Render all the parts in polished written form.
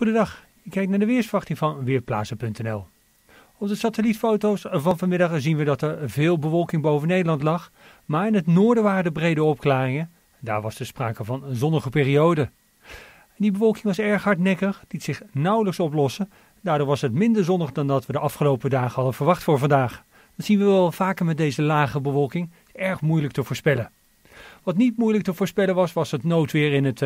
Goedendag, ik kijk naar de weersverwachting van Weerplaatsen.nl. Op de satellietfoto's van vanmiddag zien we dat er veel bewolking boven Nederland lag, maar in het noorden waren er brede opklaringen. Daar was dus sprake van een zonnige periode. Die bewolking was erg hardnekkig, liet zich nauwelijks oplossen. Daardoor was het minder zonnig dan dat we de afgelopen dagen hadden verwacht voor vandaag. Dat zien we wel vaker met deze lage bewolking, erg moeilijk te voorspellen. Wat niet moeilijk te voorspellen was, was het noodweer in het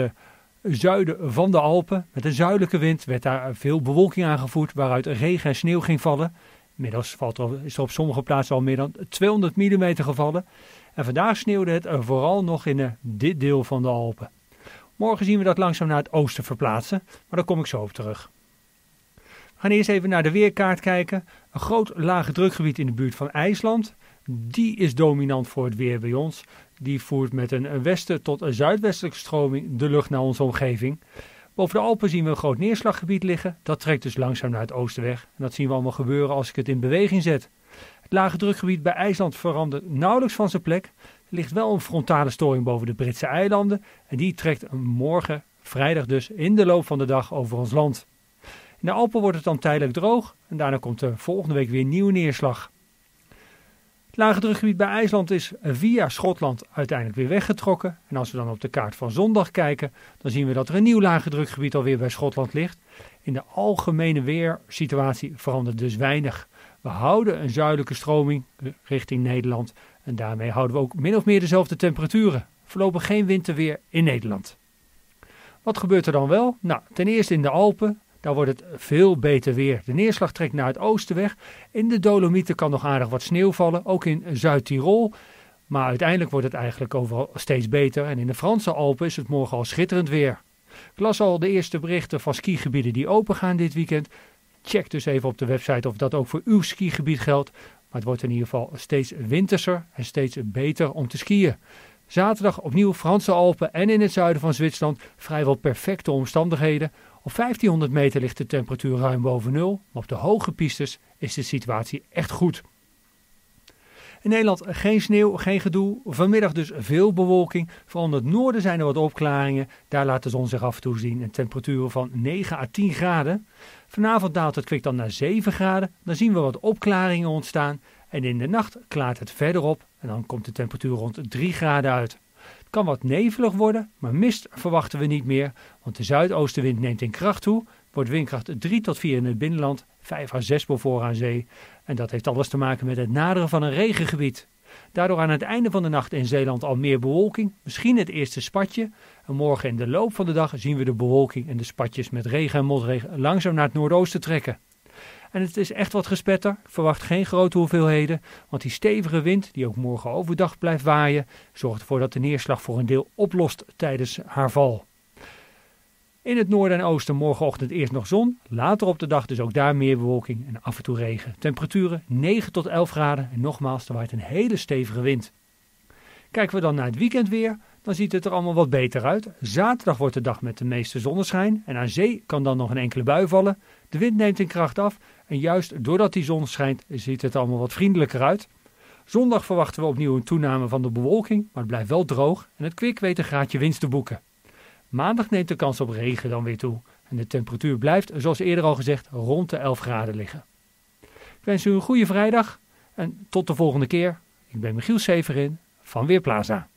zuiden van de Alpen. Met een zuidelijke wind werd daar veel bewolking aangevoerd, waaruit regen en sneeuw ging vallen. Inmiddels is er op sommige plaatsen al meer dan 200 mm gevallen. En vandaag sneeuwde het vooral nog in dit deel van de Alpen. Morgen zien we dat langzaam naar het oosten verplaatsen, maar daar kom ik zo op terug. We gaan eerst even naar de weerkaart kijken. Een groot lage drukgebied in de buurt van IJsland. Die is dominant voor het weer bij ons. Die voert met een westen tot een zuidwestelijke stroming de lucht naar onze omgeving. Boven de Alpen zien we een groot neerslaggebied liggen. Dat trekt dus langzaam naar het oosten weg. En dat zien we allemaal gebeuren als ik het in beweging zet. Het lage drukgebied bij IJsland verandert nauwelijks van zijn plek. Er ligt wel een frontale storing boven de Britse eilanden. En die trekt morgen, vrijdag dus, in de loop van de dag over ons land. In de Alpen wordt het dan tijdelijk droog. En daarna komt er volgende week weer nieuwe neerslag. Het lage drukgebied bij IJsland is via Schotland uiteindelijk weer weggetrokken. En als we dan op de kaart van zondag kijken, dan zien we dat er een nieuw lage drukgebied alweer bij Schotland ligt. In de algemene weersituatie verandert dus weinig. We houden een zuidelijke stroming richting Nederland. En daarmee houden we ook min of meer dezelfde temperaturen. Voorlopig geen winterweer in Nederland. Wat gebeurt er dan wel? Nou, ten eerste in de Alpen. Daar wordt het veel beter weer. De neerslag trekt naar het oosten weg. In de Dolomieten kan nog aardig wat sneeuw vallen, ook in Zuid-Tirol. Maar uiteindelijk wordt het eigenlijk overal steeds beter. En in de Franse Alpen is het morgen al schitterend weer. Ik las al de eerste berichten van skigebieden die open gaan dit weekend. Check dus even op de website of dat ook voor uw skigebied geldt. Maar het wordt in ieder geval steeds winterser en steeds beter om te skiën. Zaterdag opnieuw Franse Alpen en in het zuiden van Zwitserland vrijwel perfecte omstandigheden. Op 1500 meter ligt de temperatuur ruim boven nul, maar op de hoge pistes is de situatie echt goed. In Nederland geen sneeuw, geen gedoe, vanmiddag dus veel bewolking. Vooral in het noorden zijn er wat opklaringen, daar laat de zon zich af en toe zien. Een temperatuur van 9 à 10 graden. Vanavond daalt het kwik dan naar 7 graden, dan zien we wat opklaringen ontstaan. En in de nacht klaart het verder op en dan komt de temperatuur rond 3 graden uit. Het kan wat nevelig worden, maar mist verwachten we niet meer, want de zuidoostenwind neemt in kracht toe, wordt windkracht 3 tot 4 in het binnenland, 5 à 6 voor aan zee. En dat heeft alles te maken met het naderen van een regengebied. Daardoor aan het einde van de nacht in Zeeland al meer bewolking, misschien het eerste spatje. En morgen in de loop van de dag zien we de bewolking en de spatjes met regen en motregen langzaam naar het noordoosten trekken. En het is echt wat gespetter. Ik verwacht geen grote hoeveelheden, want die stevige wind, die ook morgen overdag blijft waaien, zorgt ervoor dat de neerslag voor een deel oplost tijdens haar val. In het noorden en oosten morgenochtend eerst nog zon, later op de dag dus ook daar meer bewolking en af en toe regen. Temperaturen 9 tot 11 graden en nogmaals, er waait een hele stevige wind. Kijken we dan naar het weekendweer, dan ziet het er allemaal wat beter uit. Zaterdag wordt de dag met de meeste zonneschijn en aan zee kan dan nog een enkele bui vallen. De wind neemt in kracht af en juist doordat die zon schijnt ziet het allemaal wat vriendelijker uit. Zondag verwachten we opnieuw een toename van de bewolking, maar het blijft wel droog en het kwik weet een graadje winst te boeken. Maandag neemt de kans op regen dan weer toe en de temperatuur blijft, zoals eerder al gezegd, rond de 11 graden liggen. Ik wens u een goede vrijdag en tot de volgende keer. Ik ben Michiel Severin van Weerplaza.